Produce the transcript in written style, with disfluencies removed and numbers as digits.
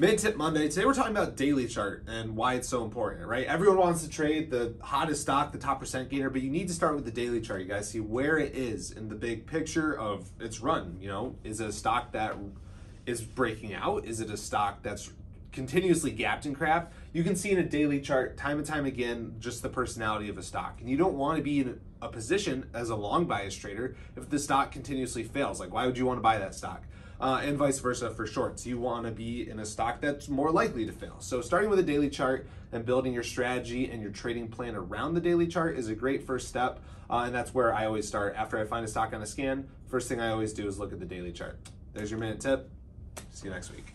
Mid-Tip Monday. Today we're talking about daily chart and why it's so important, right? Everyone wants to trade the hottest stock, the top percent gainer, but you need to start with the daily chart, you guys. See where it is in the big picture of its run, you know? Is it a stock that is breaking out? Is it a stock that's continuously gapped and crapped? You can see in a daily chart time and time again just the personality of a stock. And you don't want to be in a position as a long bias trader if the stock continuously fails. Like, why would you want to buy that stock? And vice versa for shorts. You want to be in a stock that's more likely to fail. So starting with a daily chart and building your strategy and your trading plan around the daily chart is a great first step. And that's where I always start. After I find a stock on a scan, first thing I always do is look at the daily chart. There's your minute tip. See you next week.